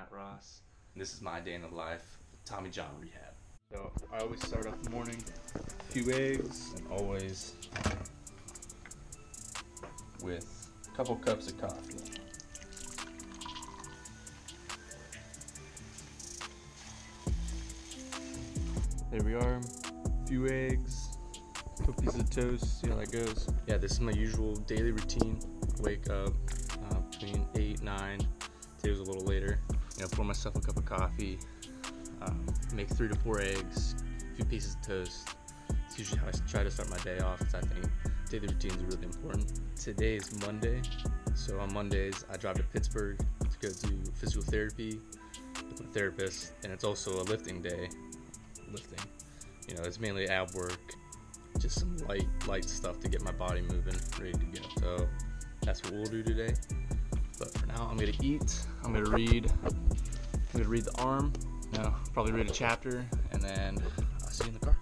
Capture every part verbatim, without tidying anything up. Nat Ross. This is my day in the life, Tommy John rehab. So I always start off the morning, a few eggs, and always with a couple cups of coffee. There we are, a few eggs, a couple pieces of toast, see how that goes. Yeah, this is my usual daily routine. Wake up uh, between eight, nine, today's a little later. You know, pour myself a cup of coffee, um, make three to four eggs, a few pieces of toast. It's usually how I try to start my day off, because I think daily routine is really important. Today is Monday, so on Mondays I drive to Pittsburgh to go do physical therapy with my therapist, and it's also a lifting day. Lifting, you know, it's mainly ab work, just some light, light stuff to get my body moving, ready to go. So that's what we'll do today. But for now, I'm gonna eat. I'm gonna read. I'm gonna read The Arm. No, probably read a chapter, and then I'll see you in the car.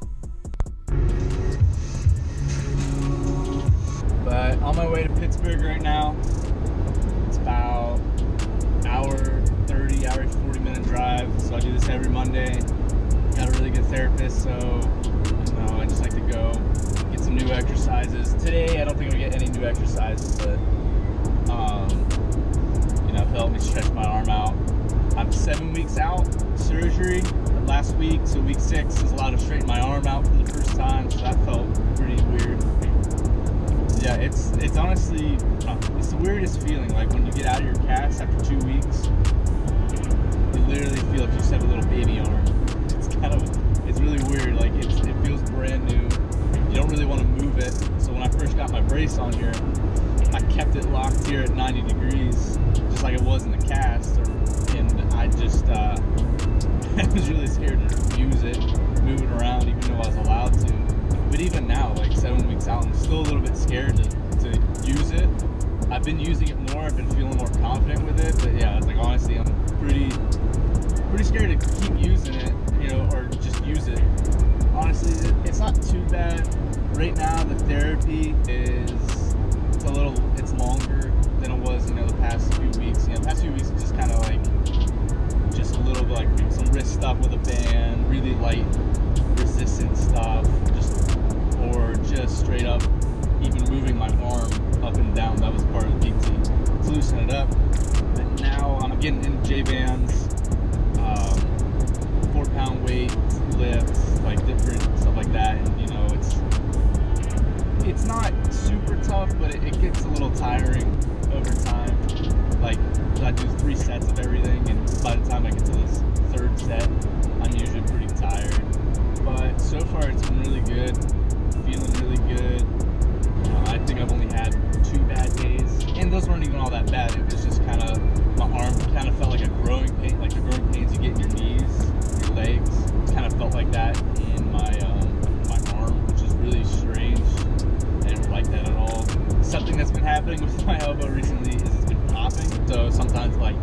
But on my way to Pittsburgh right now. It's about hour thirty, hour forty minute drive. So I do this every Monday. Got a really good therapist, so you know, I just like to go get some new exercises. Today, I don't think I'm gonna get any new exercises, but um, you know, help me stretch my arm out. I'm seven weeks out surgery last week, so week six is allowed to straighten my arm out for the first time, so that felt pretty weird. Yeah, it's it's honestly it's the weirdest feeling. Like when you get out of your cast after two weeks, you literally feel like you just have a little baby arm. Kind of, it's really weird, like it's, it feels brand new. You don't really want to move it. So when I first got my brace on here, I kept it locked here at ninety degrees, just like it was in the cast, or, and I just, uh, I was really scared to use it, move it around, even though I was allowed to. But even now, like seven weeks out, I'm still a little bit scared to, to use it. I've been using it more, I've been feeling more confident with it, but yeah, it's like honestly, I'm pretty, pretty scared to keep using it. You know, or just use it. Honestly, it's not too bad. Right now, the therapy is it's a little, it's longer than it was, you know, the past few weeks. You know, the past few weeks just kind of like, just a little bit like some wrist stuff with a band, really light resistance stuff, just, or just straight up, even moving my arm up and down. That was part of the P T. It's loosening it up. But now I'm getting into J-bands. Um, four pound weight lifts, like different stuff like that, and you know, it's it's not super tough, but it, it gets a little tiring over time. Like I do three sets of everything, and by the time I get to this third set, I'm usually pretty tired. But so far, it's been really good, feeling really good. You know, I think I've only had two bad days, and those weren't even all that bad. It was just kind of my arm kind of felt like a growing pain, like the growing pains you get in your knees. Legs. It kind of felt like that in my um, my arm, which is really strange. I didn't like that at all. Something that's been happening with my elbow recently is it's been popping. So sometimes like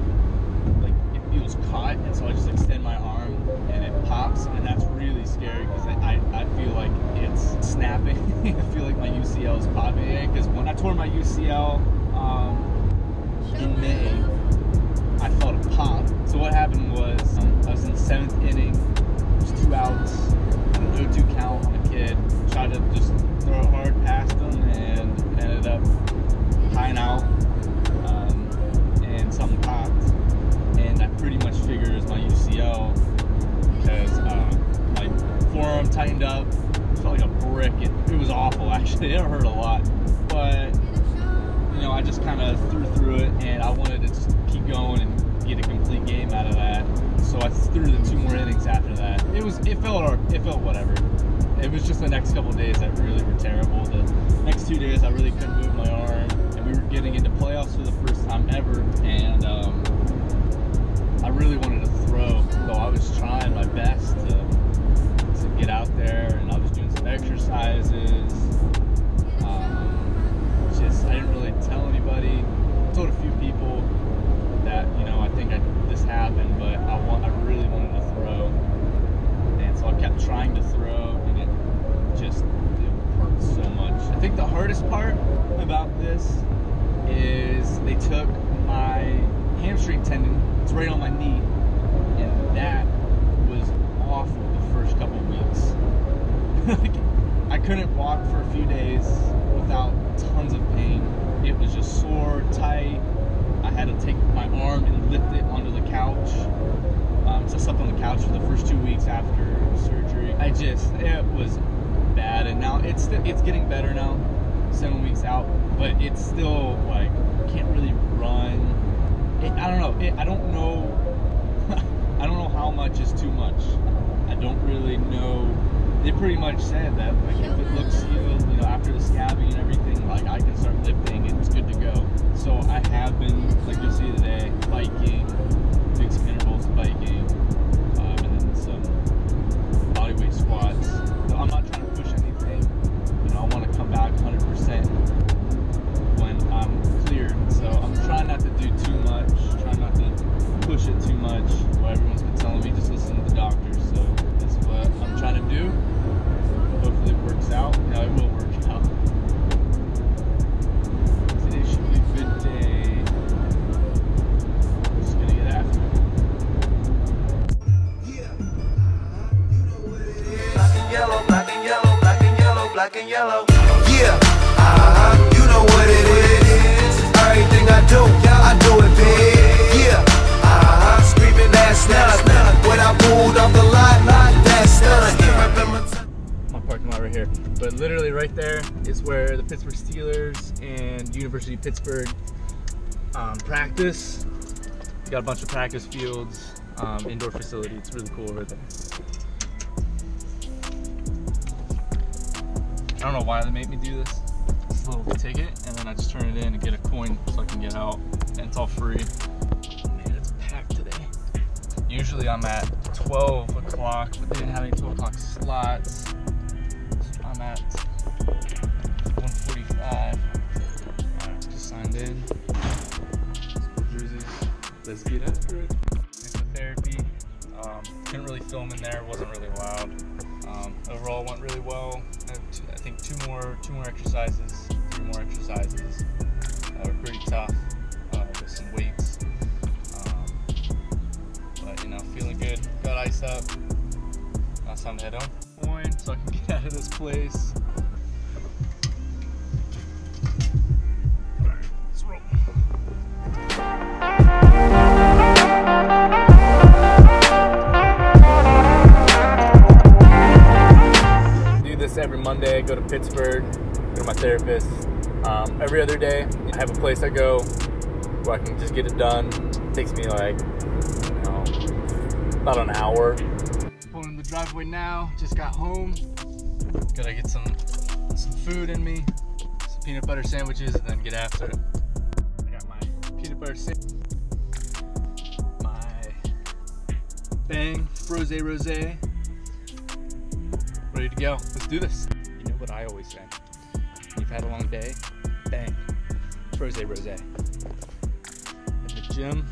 like it feels caught, and so I just extend my arm and it pops, and that's really scary because I, I, I feel like it's snapping. I feel like my U C L is popping because when I tore my U C L um, in May. I felt a pop. So what happened was um, I was in the seventh inning, just two outs, an oh two count on a kid, tried to just throw it hard past him and ended up tying out, um, and something popped. And I pretty much figured it was my U C L because um, my forearm tightened up, felt like a brick. It, it was awful actually, it hurt a lot. But you know, I just kind of threw through it, and I wanted to just keep going and get a complete game out of that. So I threw the two more innings after that. It was, it felt, it felt whatever. It was just the next couple of days that really were terrible. The next two days I really couldn't move my arm, and we were getting into playoffs for the first time ever, and um, I really wanted to throw, so I was trying my best to, to get out there, and I was doing some exercises. I didn't really tell anybody. I told a few people that, you know, I think I, this happened, but I want, I really wanted to throw, and so I kept trying to throw, and it just it hurt so much. I think the hardest part about this is they took my hamstring tendon, it's right on my knee, and that was awful the first couple weeks. Like, I couldn't walk for a few days without tons of pain. It was just sore, tight. I had to take my arm and lift it onto the couch. Um, so I slept on the couch for the first two weeks after surgery. I just, it was bad, and now it's it's getting better now, seven weeks out, but it's still like, can't really run. It, I don't know, it, I don't know, I don't know how much is too much. I don't really know. They pretty much said that, like, if it looks healed, you know, after the scabbing and everything, like, I can start lifting and it's good to go. So I have been, like you'll see today, biking, big some intervals of biking, um, and then some bodyweight squats. So I'm not trying to push anything, you know, I want to come back one hundred percent when I'm cleared. So I'm trying not to do too much, trying not to push it too much. Well, everyone's been telling me, just listen to the doctor, so that's what I'm trying to do. Hopefully it works out. No, it will work out. Today should be a good day. I'm just gonna get after it. Yeah, you know what it is. Black and yellow, black and yellow, black and yellow, black and yellow. Yeah, uh, you know what it is. Everything I do, I do it big. Yeah, uh, screaming that's nothing. When I pulled off the lot, that's nothing. Parking lot right here, but literally right there is where the Pittsburgh Steelers and University of Pittsburgh um, practice. We got a bunch of practice fields, um, indoor facility. It's really cool over there. I don't know why they made me do this. It's a little ticket, and then I just turn it in and get a coin so I can get out, and it's all free. Man, it's packed today. Usually I'm at twelve o'clock, but they didn't have any twelve o'clock slots. I'm at one forty-five. Alright, just signed in. Jerseys. Let's get after it. Physical therapy. Um, couldn't really film in there. Wasn't really loud. Um, overall, went really well. I think two more, two more exercises, three more exercises. Uh, were pretty tough uh, with some weights. Um, but you know, feeling good. Got ice up. Now time to head home. So I can get out of this place. Alright, let's roll. I do this every Monday. I go to Pittsburgh, go to my therapist. Um, every other day, I have a place I go where I can just get it done. It takes me like, you know, about an hour. In the driveway now, just got home. Gotta get some some food in me, some peanut butter sandwiches, and then get after it. I got my peanut butter sandwich, my Bang Frosé Rosé, ready to go. Let's do this. You know what I always say? You've had a long day, Bang Frosé Rosé. At the gym.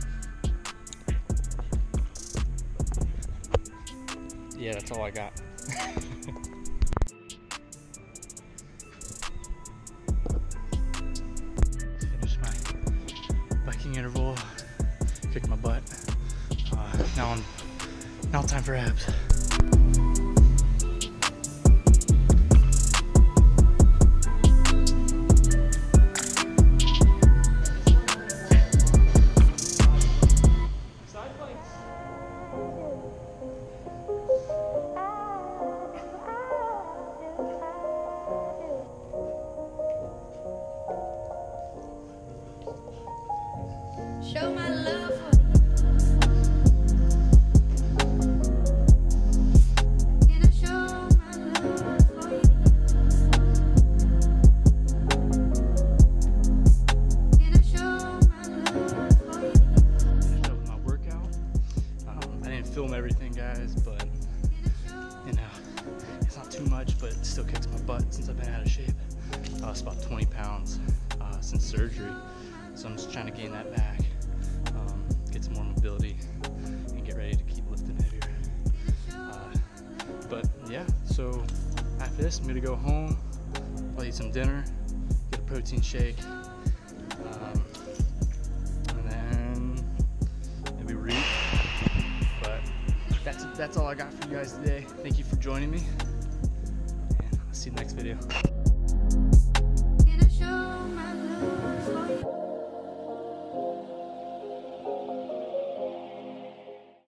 Yeah, that's all I got. Finished my biking interval, kicked my butt. Uh, now I'm now time for abs. So I'm just trying to gain that back, um, get some more mobility, and get ready to keep lifting heavier. Uh, but yeah, so after this, I'm gonna go home, I'll eat some dinner, get a protein shake, um, and then maybe read. that's all I got for you guys today. Thank you for joining me, and I'll see you in the next video.